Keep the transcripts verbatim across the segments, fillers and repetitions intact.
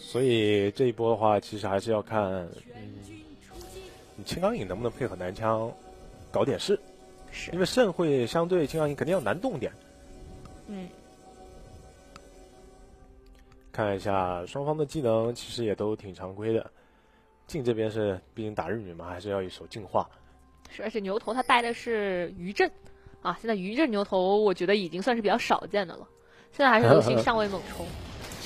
所以这一波的话，其实还是要看、嗯、你青钢影能不能配合南枪搞点事，是因为肾会相对青钢影肯定要难动点。嗯，看一下双方的技能，其实也都挺常规的。静这边是毕竟打日女嘛，还是要一手净化。是，而且牛头他带的是余震啊，现在余震牛头我觉得已经算是比较少见的了，现在还是流行上位猛冲。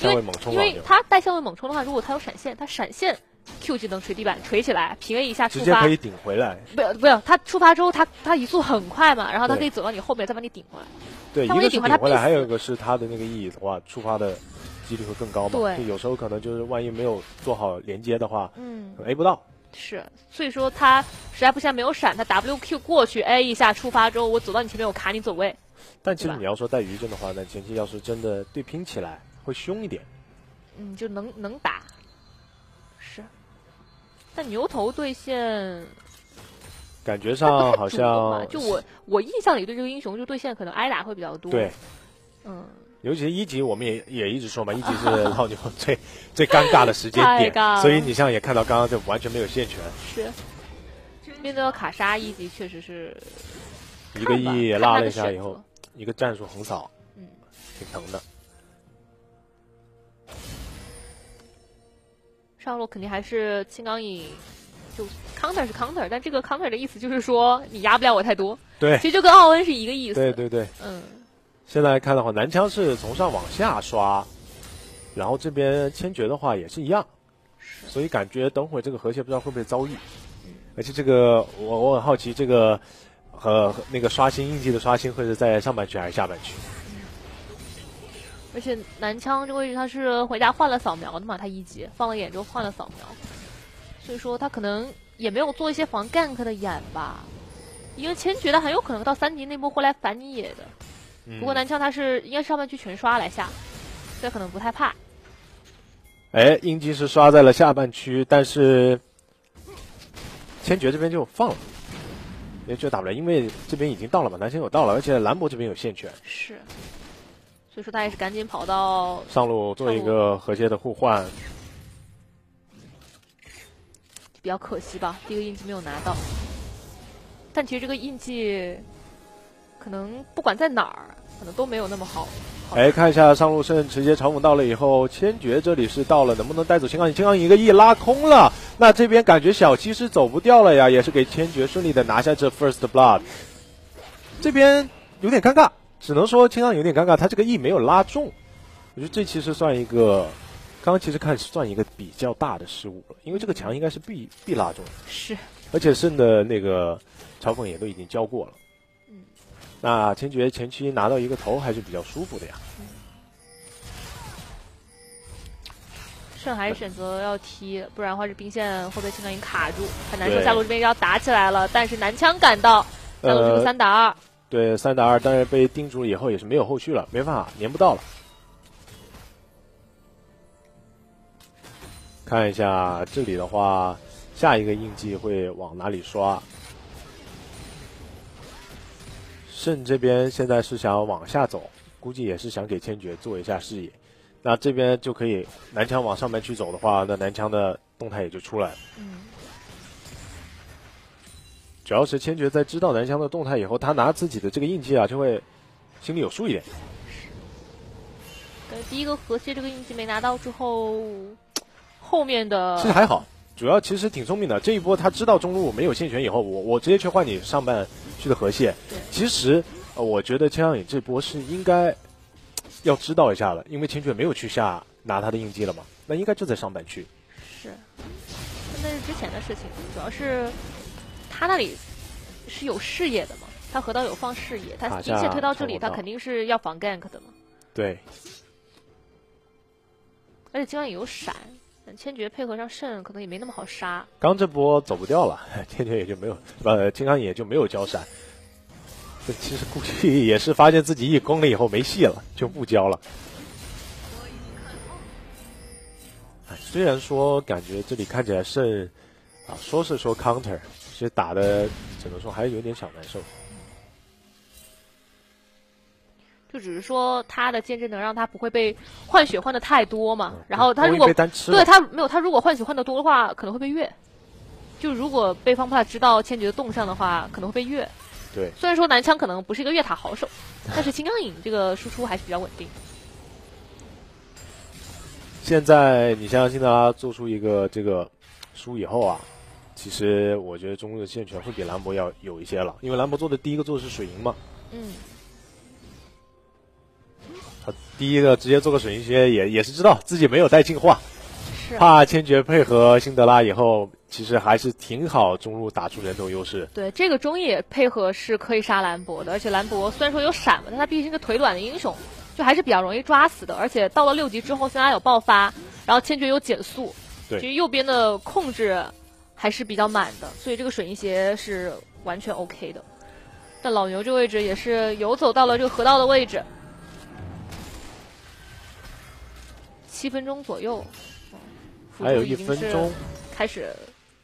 因为因为他带相位猛冲的话，如果他有闪现，他闪现 Q 技能锤地板锤起来，平 A 一下触发，直接可以顶回来。不不要，他触发之后，他他移速很快嘛，然后他可以走到你后面，再把你顶回来。对，一个是顶回来，回来还有一个是他的那个意义的话，触发的几率会更高嘛。对，就有时候可能就是万一没有做好连接的话，嗯 ，A 不到。是，所以说他实在不行没有闪，他 W Q 过去 A 一下触发之后，我走到你前面，我卡你走位。但其实你要说带余震的话呢，前期要是真的对拼起来。会凶一点，嗯，就能能打，是。但牛头对线，感觉上好像就我我印象里对这个英雄就对线可能挨打会比较多。对，嗯，尤其是一级，我们也也一直说嘛，一级是老牛最最尴尬的时间点，所以你像也看到刚刚这完全没有线权。是，面对到卡莎一级确实是一个 E 也拉了一下以后，一个战术横扫，嗯，挺疼的。上路肯定还是青钢影，就 counter 是 counter， 但这个 counter 的意思就是说你压不了我太多。对，其实就跟奥恩是一个意思。对对对，嗯。现在看的话，南枪是从上往下刷，然后这边千珏的话也是一样，所以感觉等会这个河蟹不知道会不会遭遇。嗯、而且这个我我很好奇，这个和那个刷新印记的刷新会是在上半区还是下半区？而且南枪这个位置他是回家换了扫描的嘛，他一级放了眼之后换了扫描，所以说他可能也没有做一些防 gank 的眼吧，因为千珏他很有可能到三级那波会来反你野的。不过南枪他是应该是上半区全刷来下，所以可能不太怕。哎，印记是刷在了下半区，但是千珏这边就放了，也觉得打不了，因为这边已经到了嘛，南枪有到了，而且兰博这边有线权。是。所以说他也是赶紧跑到上路做一个和谐的互换，比较可惜吧，第一个印记没有拿到。但其实这个印记可能不管在哪儿，可能都没有那么好。哎，看一下上路圣直接嘲讽到了以后，千珏这里是到了，能不能带走青钢影？青钢影一个 E 拉空了，那这边感觉小七是走不掉了呀，也是给千珏顺利的拿下这 first blood， 这边有点尴尬。只能说青钢有点尴尬，他这个 E 没有拉中，我觉得这其实算一个，刚刚其实看算一个比较大的失误了，因为这个墙应该是必必拉中的，是，而且剩的那个嘲讽也都已经交过了，嗯，那千珏前期拿到一个头还是比较舒服的呀，嗯、剩还是选择要踢，不然的话这兵线会被青钢影卡住，很难说下路这边要打起来了，但是南枪赶到，下路这个三打二。呃对，三打二，但是被定住了以后也是没有后续了，没办法，粘不到了。看一下这里的话，下一个印记会往哪里刷？圣这边现在是想往下走，估计也是想给千珏做一下视野。那这边就可以，南枪往上面去走的话，那南枪的动态也就出来了。嗯，主要是千珏在知道南枪的动态以后，他拿自己的这个印记啊，就会心里有数一点。第一个河蟹这个印记没拿到之后，后面的其实还好，主要其实挺聪明的。这一波他知道中路没有线权以后，我我直接去换你上半区的河蟹。其实、呃、我觉得千珏这波是应该要知道一下了，因为千珏没有去下拿他的印记了嘛，那应该就在上半区。是，那是之前的事情，主要是。他那里是有视野的嘛？他河道有放视野，他一切推到这里，他肯定是要防 gank 的嘛。对。而且青钢影有闪，千珏配合上慎，可能也没那么好杀。刚这波走不掉了，千珏也就没有，呃，青钢影也就没有交闪。这其实估计也是发现自己一攻了以后没戏了，就不交了。哎，虽然说感觉这里看起来慎啊，说是说 counter。这打的只能说还是有点小难受，就只是说他的坚贞能让他不会被换血换的太多嘛。然后他如果对他没有他如果换血换的多的话，可能会被越。就如果被方帕知道千珏的动向的话，可能会被越。对，虽然说南枪可能不是一个越塔好手，但是青钢影这个输出还是比较稳定。现在你像辛德拉做出一个这个输以后啊，其实我觉得中路的线权会比兰博要有一些了，因为兰博做的第一个做的是水银嘛。嗯。他第一个直接做个水银靴，也也是知道自己没有带进化，是啊、怕千珏配合辛德拉以后。其实还是挺好，中路打出人头优势。对，这个中野配合是可以杀兰博的，而且兰博虽然说有闪嘛，但他毕竟是个腿短的英雄，就还是比较容易抓死的。而且到了六级之后，现在有爆发，然后千珏有减速，对，其实右边的控制还是比较满的，所以这个水银鞋是完全 OK 的。但老牛这位置也是游走到了这个河道的位置，七分钟左右，还有一分钟，开始。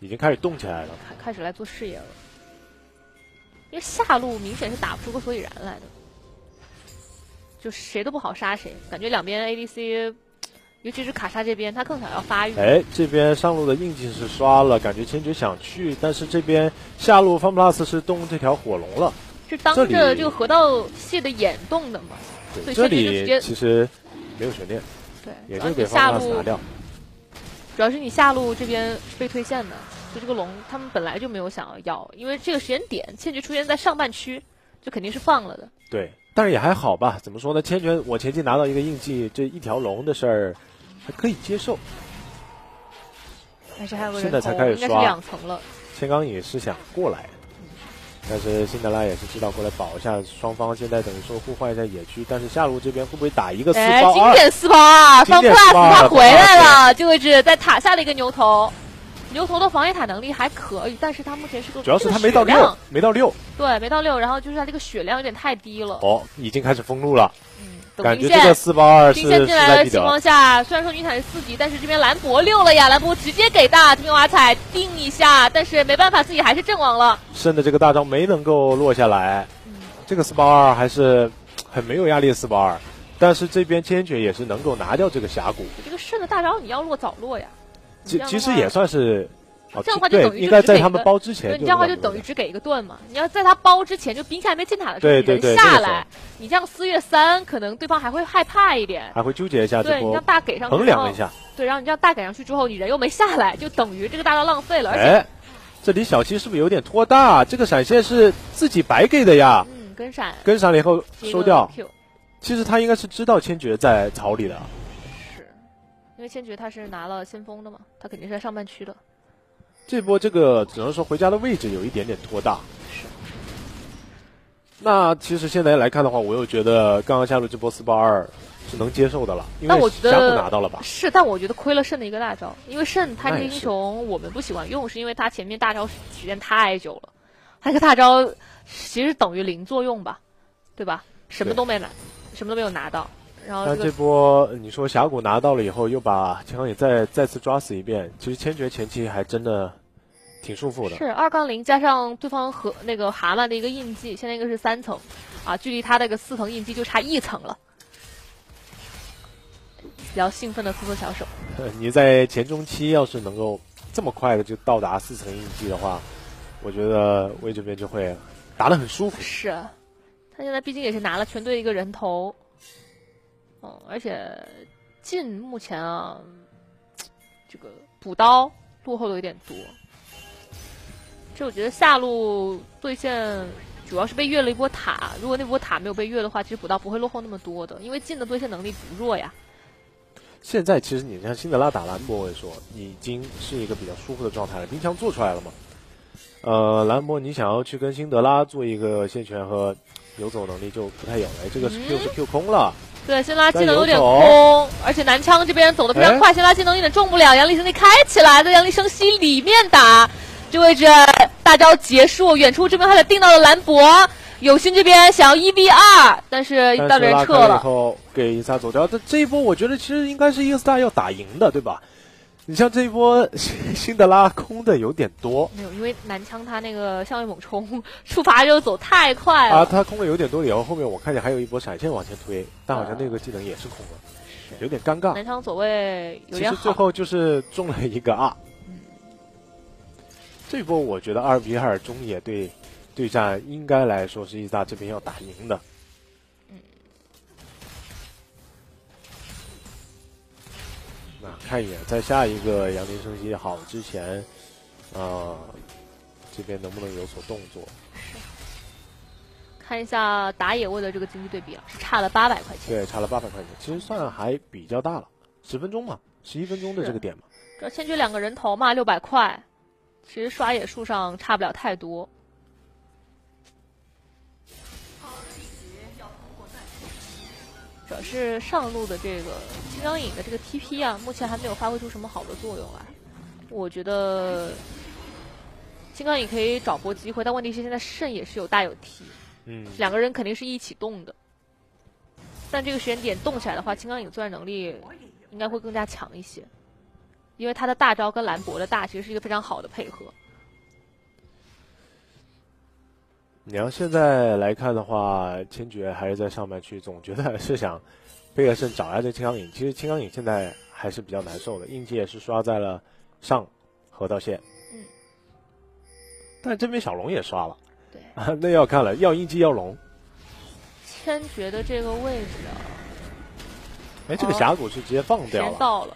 已经开始动起来了，开开始来做视野了。因为下路明显是打不出个所以然来的，就谁都不好杀谁。感觉两边 A D C， 尤其是卡莎这边，他更想要发育。哎，这边上路的印记是刷了，感觉千珏想去，但是这边下路 FunPlus 是动这条火龙了，是当着这个河道蟹的眼动的嘛？对，这里其实没有悬念，对，也就给 FunPlus 拿掉。主要是你下路这边是被推线的，就这个龙他们本来就没有想要要，因为这个时间点千珏出现在上半区，就肯定是放了的。对，但是也还好吧，怎么说呢？千珏我前期拿到一个印记，这一条龙的事儿还可以接受。但是还有个人头，现在才开始刷，应该是两层了。千珏也是想过来，但是辛德拉也是知道过来保一下，双方现在等于说互换一下野区，但是下路这边会不会打一个四包二？经典四包二，方 plus 他回来了，这位置在塔下的一个牛头，牛头的防野塔能力还可以，但是他目前是个主要是他没到六，没到六，对，没到六，然后就是他这个血量有点太低了。哦，已经开始封路了，嗯，感觉这个四包二是势在必得。情况下，虽然说女塔是四级，但是这边兰博六了呀，兰博直接给大，这边瓦彩定一下，但是没办法，自己还是阵亡了。剩的这个大招没能够落下来，嗯、这个四八二还是很没有压力的四八二，但是这边千珏也是能够拿掉这个峡谷。这个剩的大招你要落早落呀，其其实也算是，这样的话就等于应该在他们包之前，你这样的话就等于只给一个盾嘛。你要在他包之前就兵线还没进塔的时候，对对对，下来，你这样四月三可能对方还会害怕一点，还会纠结一下，对，你让大给上去衡量一下，对，然后你这样大给上去之后，你人又没下来，就等于这个大招浪费了，而且。这里小七是不是有点拖大？这个闪现是自己白给的呀。嗯，跟闪，跟闪了以后收掉。其实他应该是知道千珏在草里的。是，因为千珏他是拿了先锋的嘛，他肯定是在上半区的。这波这个只能说回家的位置有一点点拖大。是。那其实现在来看的话，我又觉得刚刚下路这波四八二。是能接受的了，因为峡谷拿到了吧？是，但我觉得亏了慎的一个大招，因为慎他这个英雄我们不喜欢用，是因为他前面大招时间太久了，他这个大招其实等于零作用吧，对吧？什么都没拿，什么都没有拿到。然后、这个、但这波你说峡谷拿到了以后，又把千珏也再再次抓死一遍，其实千珏前期还真的挺舒服的。是二杠零加上对方和那个蛤蟆的一个印记，现在一个是三层，啊，距离他那个四层印记就差一层了。比较兴奋的搓搓小手。你在前中期要是能够这么快的就到达四层印记的话，我觉得魏这边就会打得很舒服。是，他现在毕竟也是拿了全队一个人头，嗯，而且进目前啊，这个补刀落后的有点多。这我觉得下路对线主要是被越了一波塔，如果那波塔没有被越的话，其实补刀不会落后那么多的，因为进的对线能力不弱呀。现在其实你像辛德拉打兰博，我也说已经是一个比较舒服的状态了，冰枪做出来了嘛。呃，兰博你想要去跟辛德拉做一个线权和游走能力就不太有了，这个 Q 是 Q 空了。嗯、对，辛德拉技能有点空，而且南枪这边走的非常快，辛德拉技能有点中不了。杨立生那开起来，在杨立生西里面打，这位置大招结束，远处这边还得定到了兰博。有心这边想要一 v 二，但是大人撤了，然后给伊萨走掉。但这一波我觉得其实应该是伊萨要打赢的，对吧？你像这一波辛德拉空的有点多，没有，因为南枪他那个向外猛冲，触发就走太快了啊，他空的有点多以后，后面我看见还有一波闪现往前推，但好像那个技能也是空了，呃、有点尴尬。南枪走位有点好，其实最后就是中了一个二。嗯、这一波我觉得二 v 二中野对对战应该来说是EStar这边要打赢的。 那看一眼，在下一个杨林生息好之前，啊、呃，这边能不能有所动作？看一下打野位的这个经济对比啊，是差了八百块钱。对，差了八百块钱，其实算还比较大了，十分钟嘛，十一分钟的这个点嘛。这先决两个人头嘛，六百块，其实刷野数上差不了太多。 主要是上路的这个金刚影的这个 T P 啊，目前还没有发挥出什么好的作用来。我觉得金刚影可以找波机会，但问题是现在慎也是有大有 T， 嗯，两个人肯定是一起动的。但这个时间点动起来的话，金刚影作战能力应该会更加强一些，因为他的大招跟兰博的大其实是一个非常好的配合。你要现在来看的话，千珏还是在上半区，总觉得还是想贝尔胜找一下这青钢影。其实青钢影现在还是比较难受的，硬气也是刷在了上河道线。嗯。但这边小龙也刷了。对。啊，那要看了，要硬气要龙。千珏的这个位置啊，哎，这个峡谷是直接放掉了。到了。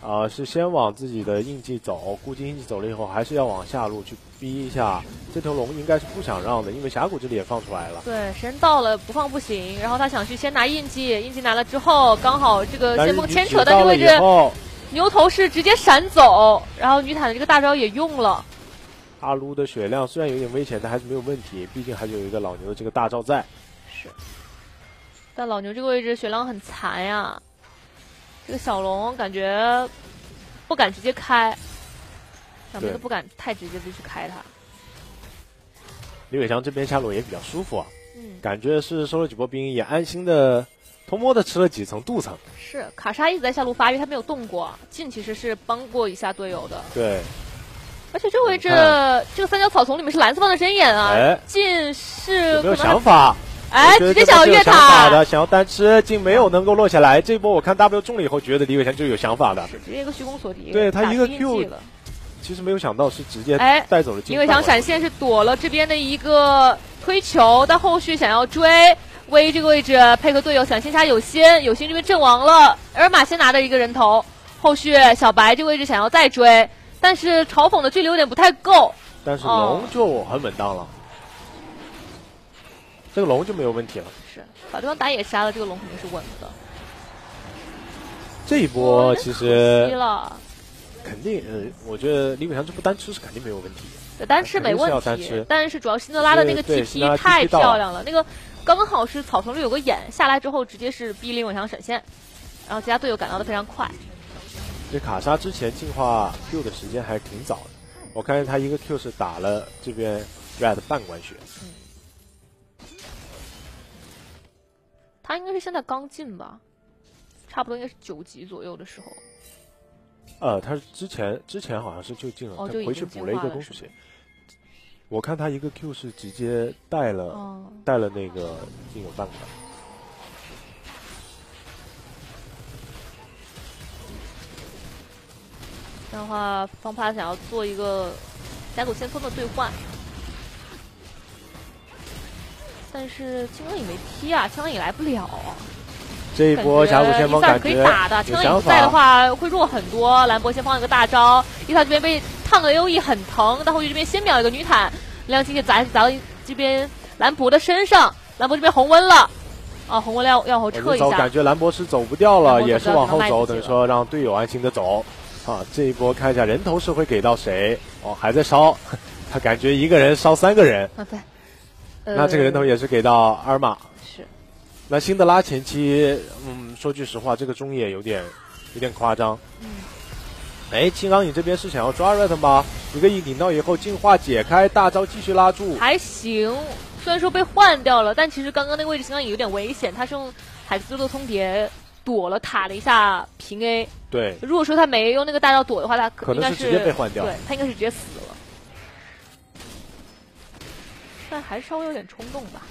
啊、呃，是先往自己的印记走，估计印记走了以后，还是要往下路去逼一下。这头龙应该是不想让的，因为峡谷这里也放出来了。对，时间到了不放不行。然后他想去先拿印记，印记拿了之后，刚好这个先锋牵扯到这个位置，牛头是直接闪走，然后女坦的这个大招也用了。阿撸的血量虽然有点危险，但还是没有问题，毕竟还是有一个老牛的这个大招在。是，但老牛这个位置血量很残呀、啊。 这个小龙感觉不敢直接开，咱们都不敢太直接的去开他。李伟强这边下路也比较舒服啊，嗯，感觉是收了几波兵，也安心的偷摸的吃了几层镀层。是卡莎一直在下路发育，他没有动过，进其实是帮过一下队友的。对，而且这位置这个三角草丛里面是蓝色方的针眼啊，哎、进是有没有想法？ 哎，直接想要越塔的，想要单吃，竟没有能够落下来。这一波我看 W 中了以后，觉得李伟强就有想法的，直接一个虚空锁敌，对他一个 Q， 其实没有想到是直接带走了。李伟强闪现是躲了这边的一个推球，但后续想要追，微这个位置配合队友闪现下有心，有心这边阵亡了，尔玛先拿的一个人头，后续小白这个位置想要再追，但是嘲讽的距离有点不太够，但是龙就很稳当了。哦 这个龙就没有问题了，是把对方打野杀了，这个龙肯定是稳的。这一波其实肯定，呃，我觉得李伟强这波单吃是肯定没有问题的，单吃没问题，但是主要辛德拉的那个 T P 太漂亮了，那个刚好是草丛里有个眼下来之后，直接是逼李伟强闪现，然后其他队友赶到的非常快。这卡莎之前进化 Q 的时间还挺早的，我看见他一个 Q 是打了这边 Red 半管血。嗯 他应该是现在刚进吧，差不多应该是九级左右的时候。呃，他之前之前好像是就进了，哦、他回去补了一个攻速鞋。我看他一个 Q 是直接带了、哦、带了那个进有半个。这样的话，方帕想要做一个峡谷先锋的兑换。 但是青钢影没踢啊，青钢影来不了啊。这一波峡谷先锋感觉可以打的，青钢影在的话会弱很多。兰博先放了个大招，伊塔这边被烫了 A O E 很疼，但后续这边先秒一个女坦，亮星也砸砸到这边兰博的身上，兰博这边红温了，啊红温要要后撤一下。感觉兰博是走不掉了，也是往后走，等于说让队友安心的走。啊，这一波看一下人头是会给到谁？哦，还在烧，他感觉一个人烧三个人。啊对。 那这个人头也是给到阿尔玛，是。那辛德拉前期，嗯，说句实话，这个中野有点有点夸张。嗯。哎，青钢影这边是想要抓 Red 吗？一个E顶到以后，净化解开，大招继续拉住。还行，虽然说被换掉了，但其实刚刚那个位置青钢影有点危险，他是用海斯的通牒躲了塔了一下平 A。对，如果说他没用那个大招躲的话，他可能是直接被换掉，对，他应该是直接死了。但还是稍微有点冲动吧。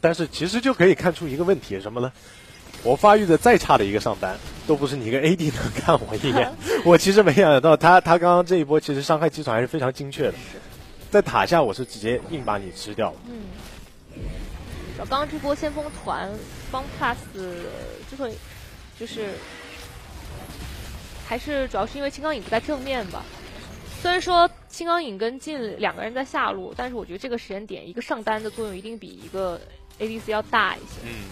但是其实就可以看出一个问题，什么呢？我发育的再差的一个上单，都不是你一个 A D 能看我一眼。我其实没想到他，他刚刚这一波其实伤害基础还是非常精确的，在塔下我是直接硬把你吃掉了。嗯，刚刚这波先锋团帮 pass 之所以就是还是主要是因为青钢影不在正面吧。虽然说青钢影跟晋两个人在下路，但是我觉得这个时间点一个上单的作用一定比一个 A D C 要大一些。嗯。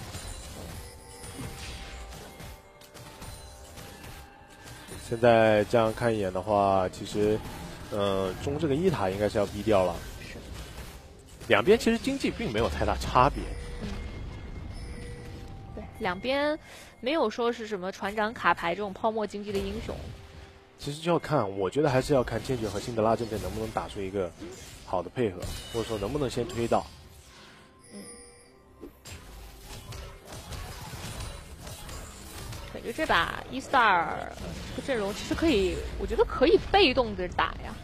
现在这样看一眼的话，其实，呃，中这个一塔应该是要逼掉了。是。两边其实经济并没有太大差别。嗯。对，两边没有说是什么船长卡牌这种泡沫经济的英雄。其实就要看，我觉得还是要看坚决和辛德拉这边能不能打出一个好的配合，或者说能不能先推到。嗯。感觉这把 EStar 这阵容其实可以，我觉得可以被动的打呀。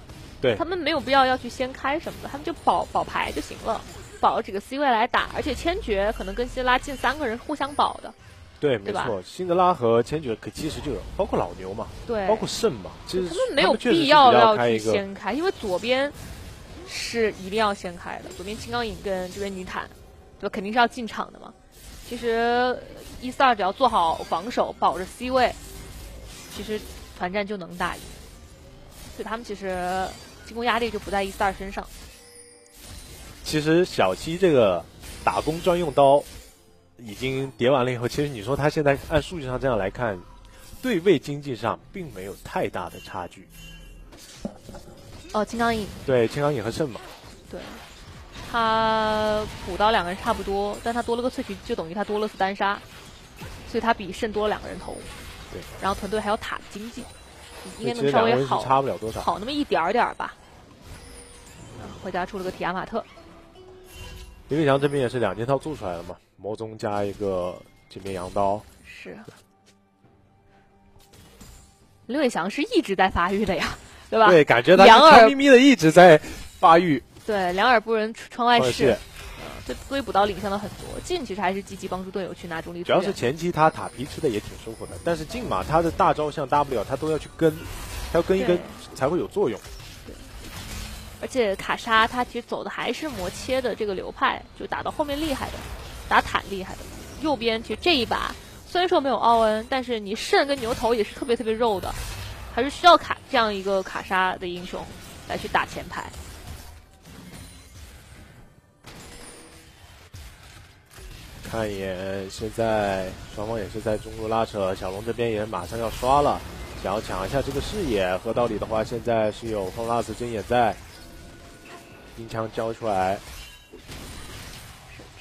对，他们没有必要要去先开什么的，他们就保保牌就行了，保几个 C 位来打。而且千珏可能跟辛德拉进三个人互相保的。对，对没错，辛德拉和千珏可其实就有，包括老牛嘛，对，包括慎嘛，其实他们没有必要要去先开，因为左边是一定要先开的，左边青钢影跟这边泥坦，对吧？肯定是要进场的嘛。其实 EStar 只要做好防守，保着 C 位，其实团战就能打赢。所以他们其实进攻压力就不在 EStar 身上。其实小七这个打工专用刀已经叠完了以后，其实你说他现在按数据上这样来看，对位经济上并没有太大的差距。哦，青钢影。对，青钢影和圣嘛。对。他补刀两个人差不多，但他多了个萃取，就等于他多了次单杀，所以他比慎多了两个人头。对，然后团队还有塔经济，应该能稍微好，差不了多少，好那么一点点吧。回家出了个提亚马特。林伟强这边也是两件套做出来了嘛，魔宗加一个这边羊刀。是。林伟强是一直在发育的呀，对吧？对，感觉他悄咪咪的一直在发育。对，两耳不闻窗外事，这对补刀领先了很多。晋其实还是积极帮助队友去拿中立，主要是前期他塔皮吃的也挺舒服的，但是晋嘛，他的大招像 W 他都要去跟，他要跟一跟才会有作用。对，而且卡莎他其实走的还是魔切的这个流派，就打到后面厉害的，打坦厉害的。右边其实这一把虽然说没有奥恩，但是你肾跟牛头也是特别特别肉的，还是需要卡这样一个卡莎的英雄来去打前排。看一眼，现在双方也是在中路拉扯，小龙这边也马上要刷了，想要抢一下这个视野。合道理的话，现在是有风拉斯针眼在，金枪交出来。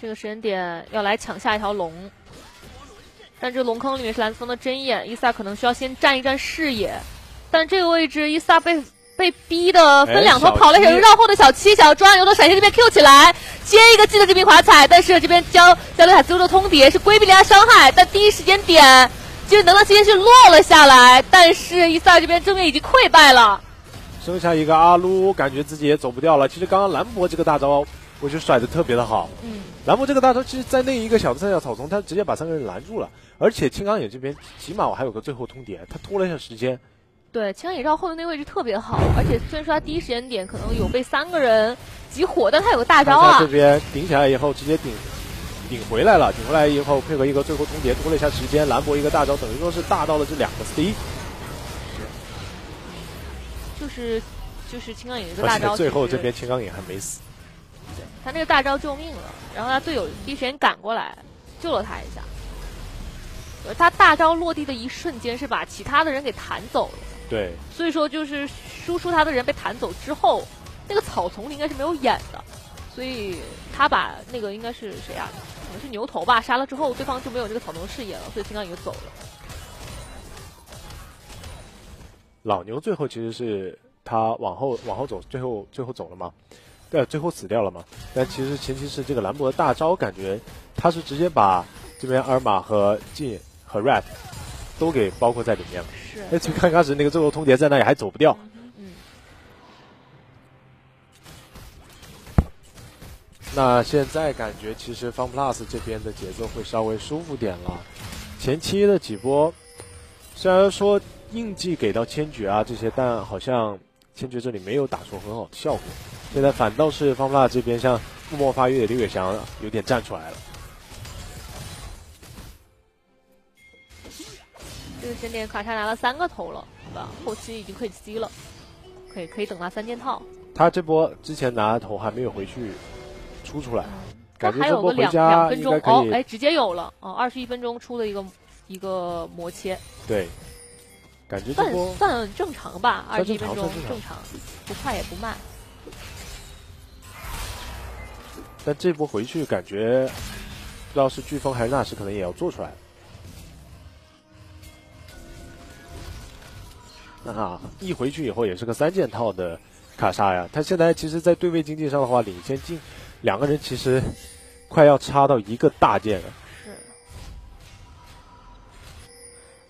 这个时间点要来抢下一条龙，但这龙坑里面是蓝风的针眼，伊萨可能需要先占一占视野，但这个位置伊萨被。被逼的分两头跑了，有绕后的小七想要抓牛头闪现这边 Q 起来，接一个记得这边滑踩，但是这边交交流塔自由的通牒是规避了他伤害，但第一时间点就能量先是落了下来，但是伊萨这边正面已经溃败了，剩下一个阿撸感觉自己也走不掉了。其实刚刚兰博这个大招我觉得甩的特别的好，嗯，兰博这个大招其实在那一个小的三角草丛他直接把三个人拦住了，而且青钢眼这边起码我还有个最后通牒，他拖了一下时间。对，青钢影绕后的那个位置特别好，而且虽然说他第一时间点可能有被三个人集火，但他有个大招啊。这边顶起来以后直接顶顶回来了，顶回来以后配合一个最后通牒拖了一下时间，兰博一个大招等于说是大到了这两个 C。就是就是青钢影一个大招，最后这边青钢影还没死。对，他那个大招救命了，然后他队友第一时间赶过来救了他一下，而他大招落地的一瞬间是把其他的人给弹走了。对，所以说就是输出他的人被弹走之后，那个草丛里应该是没有眼的，所以他把那个应该是谁啊？可能是牛头吧，杀了之后对方就没有这个草丛视野了，所以青钢影就走了。老牛最后其实是他往后往后走，最后最后走了嘛，对，最后死掉了嘛。但其实前期是这个兰博的大招，感觉他是直接把这边尔玛和晋。和 rap 都给包括在里面了。是。哎，就看开始那个最后通牒在那里还走不掉。嗯。嗯那现在感觉其实方 plus 这边的节奏会稍微舒服点了。前期的几波，虽然说印记给到千珏啊这些，但好像千珏这里没有打出很好的效果。现在反倒是方 plus 这边像默默发育的刘雪翔有点站出来了。 这个节点，卡莎拿了三个头了，对吧？后期已经可以吸了，可以可以等拿三件套。他这波之前拿的头还没有回去出出来，嗯、感觉这波回家应该可以。哎、哦，直接有了哦，二十一分钟出的一个一个魔切。对，感觉这波算算正常吧，二十一分钟正 常, 正常，不快也不慢。但这波回去感觉，不知道是飓风还是纳什，可能也要做出来。 啊，一回去以后也是个三件套的卡莎呀。他现在其实，在对位经济上的话，领先进两个人，其实快要差到一个大件了。是，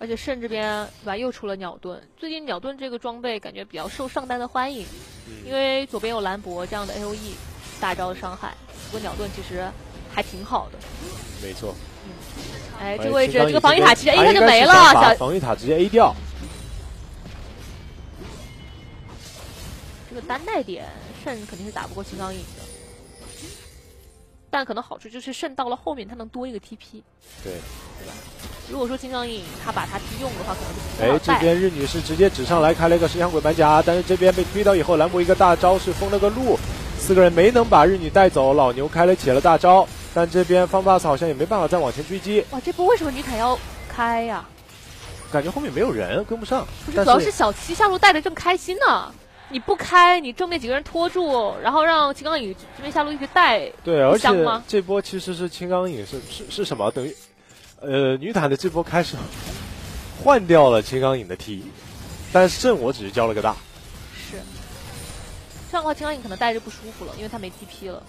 而且慎这边对吧，又出了鸟盾。最近鸟盾这个装备感觉比较受上单的欢迎，嗯、因为左边有兰博这样的 A O E 大招的伤害，不过鸟盾其实还挺好的。没错。嗯。哎，这个位置，这个防御塔直接 A 他就没了，小防御塔直接 A 掉。 这个单带点肾肯定是打不过金刚影的，但可能好处就是肾到了后面他能多一个 T P， 对，对吧？如果说金刚影他把他 T 用的话，可能就哎这边日女士直接指上来开了一个石像鬼板甲，但是这边被推到以后，兰博一个大招是封了个路，四个人没能把日女带走，老牛开了起了大招，但这边方 plus 好像也没办法再往前追击。哇，这波为什么女塔要开呀、啊？感觉后面没有人跟不上，不是，主要是小七下路带的正开心呢。 你不开，你正面几个人拖住，然后让青钢影这边下路一直带，对，而且这波其实是青钢影是是是什么？等于，呃，女塔的这波开始换掉了青钢影的 T， 但肾我只是交了个大。是，这样的话青钢影可能带着不舒服了，因为他没 T P 了。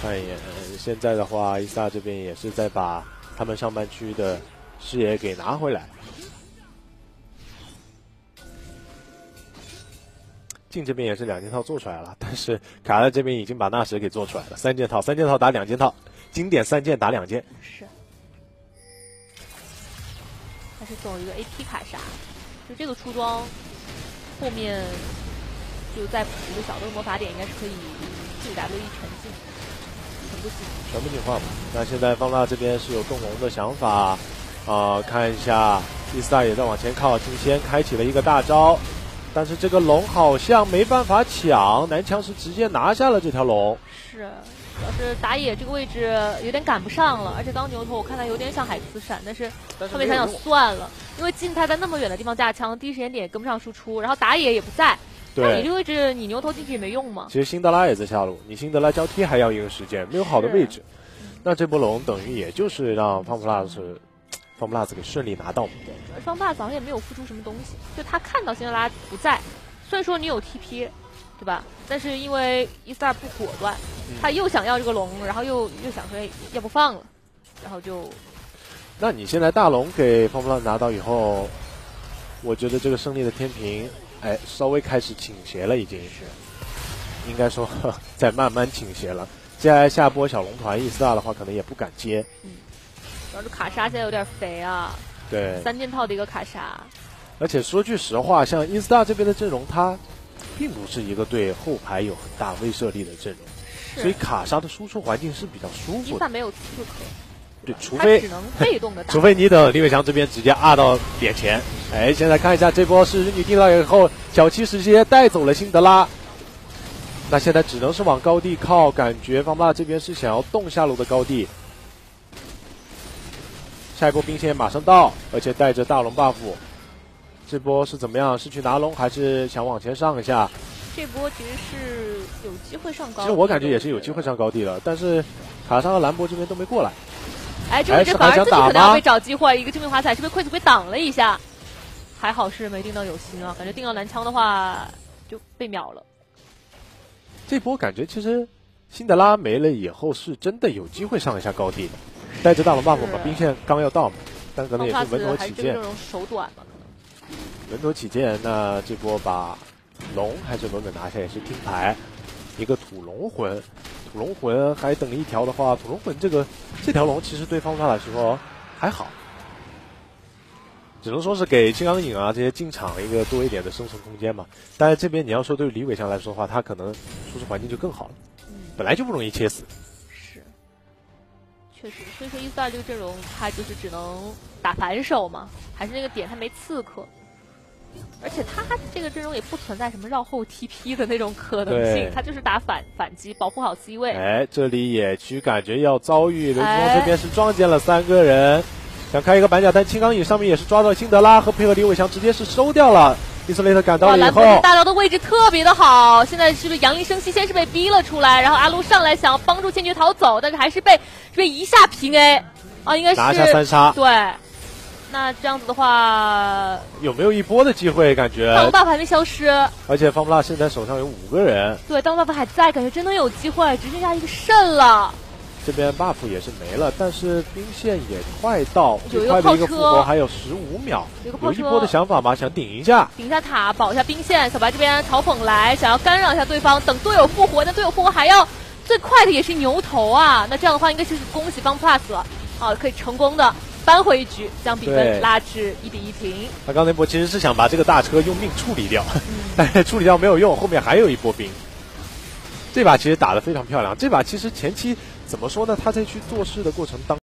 看一眼，现在的话 ，EStar 这边也是在把他们上半区的视野给拿回来。 镜这边也是两件套做出来了，但是卡拉这边已经把纳什给做出来了，三件套，三件套打两件套，经典三件打两件。是，他是走一个 A P 卡莎，就这个出装，后面就再补一个小的魔法点，应该是可以 Q W E 全进，全部进，全部进化吧。那现在方大这边是有动龙的想法，啊、呃，看一下 EStar 也在往前靠，今天开启了一个大招。 但是这个龙好像没办法抢，南强是直接拿下了这条龙。是，主要是打野这个位置有点赶不上了，而且刚牛头我看他有点想海磁闪，但是后面想想算了，因为近他在那么远的地方架枪，第一时间点也跟不上输出，然后打野也不在，那你这个位置你牛头进去也没用嘛。其实辛德拉也在下路，你辛德拉交替还要一个时间，没有好的位置，那这波龙等于也就是让方 plus 方 plus 给顺利拿到。 方 plus 好像也没有付出什么东西，就他看到辛德拉不在，虽然说你有 T P， 对吧？但是因为 EStar 不果断，嗯、他又想要这个龙，然后又又想说要不放了，然后就……那你现在大龙给方 plus 拿到以后，我觉得这个胜利的天平，哎，稍微开始倾斜了，已经是，应该说在慢慢倾斜了。接下来下波小龙团 EStar 的话，可能也不敢接。嗯，主要是卡莎现在有点肥啊。 对，三件套的一个卡莎，而且说句实话，像 EStar 这边的阵容，它并不是一个对后排有很大威慑力的阵容，所以卡莎的输出环境是比较舒服的。EStar 没有刺客，对，除非只能被动的打，除非你等李伟强这边直接压到脸前。哎，现在看一下这波是女定到以后，小七直接带走了辛德拉，那现在只能是往高地靠，感觉方爸这边是想要动下路的高地。 下一波兵线马上到，而且带着大龙 buff， 这波是怎么样？是去拿龙还是想往前上一下？这波其实是有机会上高地。其实我感觉也是有机会上高地了，但是卡莎和兰博这边都没过来。哎，这这反而自己可能要被找机会，一个致命滑彩是被筷子被挡了一下，还好是没定到有心啊，感觉定到蓝枪的话就被秒了。这波感觉其实辛德拉没了以后是真的有机会上一下高地，带着大龙 buff 把兵线刚要到，但可能也是稳妥起见。这种手短吧，可能稳妥起见。那这波把龙还是稳稳拿下，也是听牌。一个土龙魂，土龙魂还等一条的话，土龙魂这个这条龙其实对方发来说还好，只能说是给金刚影啊这些进场一个多一点的生存空间嘛。但是这边你要说对于李伟翔来说的话，他可能舒适环境就更好了。本来就不容易切死，是，确实，所以说EStar这个阵容，他就是只能打反手嘛，还是那个点，他没刺客，而且他这个阵容也不存在什么绕后 T P 的那种可能性，他就是打反反击，保护好 C 位。哎，这里野区感觉要遭遇刘志峰这边是撞见了三个人，哎、想开一个板甲，但青钢影上面也是抓到辛德拉和配合李伟翔，直接是收掉了。伊斯雷特赶到了以后，蓝大招的位置特别的好。现在是不是杨林生息先是被逼了出来，然后阿撸上来想要帮助千珏逃走，但是还是被被一下平 A， 啊，应该是拿下三杀。对，那这样子的话，有没有一波的机会？感觉大龙 buff 还没消失，而且方不辣现在手上有五个人，对，大龙 buff 还在，感觉真的有机会，只剩下一个肾了。这边 buff 也是没了，但是兵线也快到，最快的一个复活还有十五秒，有一波的想法嘛，想顶一下，顶一下塔，保一下兵线。小白这边嘲讽来，想要干扰一下对方，等队友复活，但队友复活还要最快的也是牛头啊，那这样的话应该就是恭喜方 plus 了啊，可以成功的扳回一局，将比分拉至一比一平。他刚才那波其实是想把这个大车用命处理掉，嗯、但是处理掉没有用，后面还有一波兵。这把其实打得非常漂亮，这把其实前期。怎么说呢？他在去做事的过程当中。